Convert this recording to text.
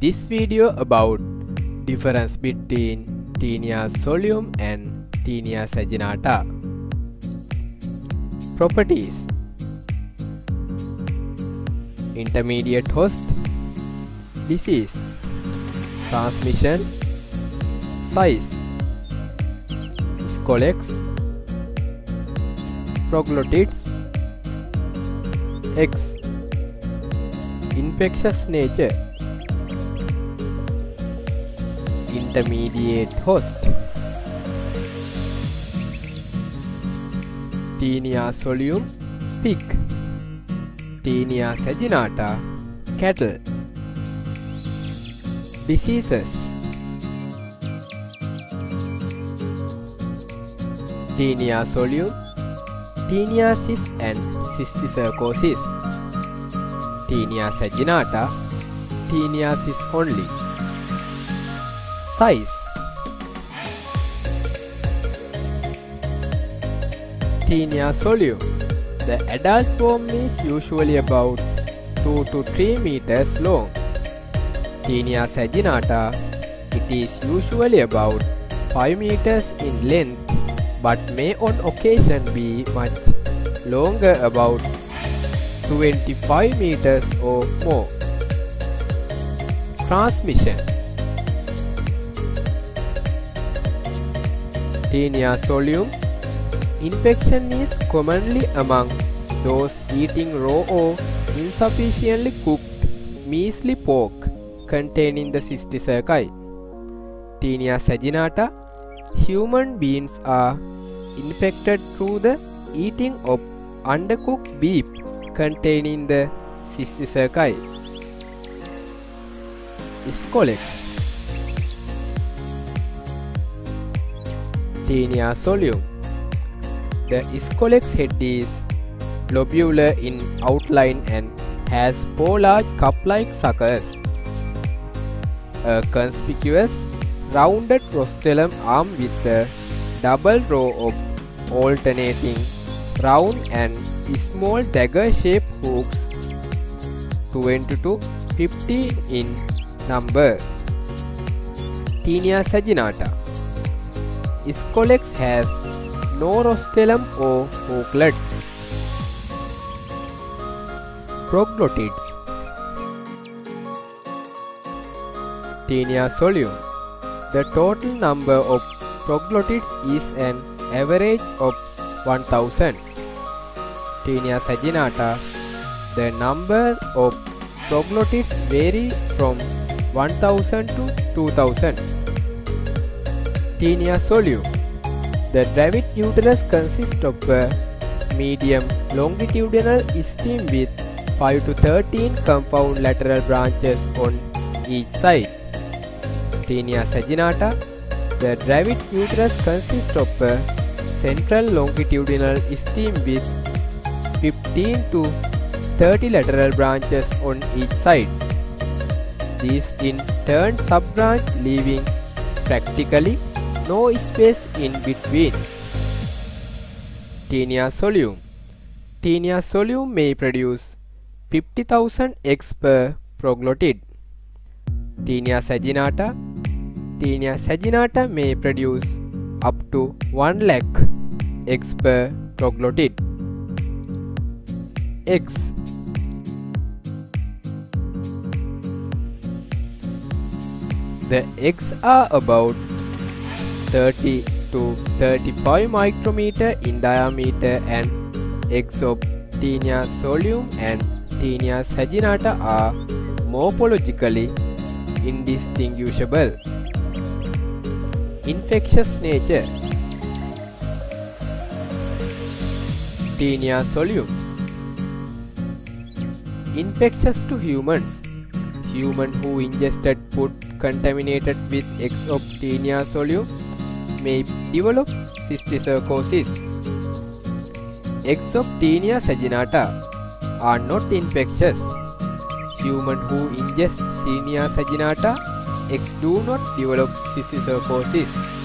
this video about difference between Taenia solium and Taenia saginata. Properties: intermediate host, disease, transmission, size, scolex, proglottids, X, infectious nature. Intermediate host: Taenia solium, pig; Taenia saginata, cattle. Diseases: Taenia solium, taeniasis and cysticercosis; Taenia saginata, taeniasis only. Size: Taenia solium, the adult form is usually about 2 to 3 meters long. Taenia saginata, it is usually about 5 meters in length but may on occasion be much longer, about 25 meters or more. Transmission: Taenia solium, infection is commonly among those eating raw or insufficiently cooked measly pork containing the cysticerci. Taenia saginata, human beings are infected through the eating of undercooked beef containing the cysticerci. Scolex: Taenia solium, the scolex head is globular in outline and has 4 large cup-like suckers. A conspicuous rounded rostellum armed with a double row of alternating round and small dagger-shaped hooks, 20 to 15 in number. Taenia saginata: scolex has no rostellum or hooklets. Proglottids: Taenia solium, the total number of proglottids is an average of 1000. Taenia saginata, the number of proglottids vary from 1000 to 2000. Taenia solium, the gravid uterus consists of a medium longitudinal stem with 5 to 13 compound lateral branches on each side. Taenia saginata, the gravid uterus consists of a central longitudinal stem with 15 to 30 lateral branches on each side. These in turn sub-branch, leaving practically no space in between. Taenia solium: Taenia solium may produce 50,000 eggs per proglottid. Taenia saginata: Taenia saginata may produce up to 1 lakh eggs per proglottid. Eggs: the eggs are about 30 to 35 micrometer in diameter, and eggs of Taenia solium and Taenia saginata are morphologically indistinguishable. Infectious nature: Taenia solium, infectious to humans. Human who ingested food contaminated with eggs of Taenia solium may develop cysticercosis. Eggs of Taenia saginata are not infectious. Human who ingests Taenia saginata eggs do not develop cysticercosis.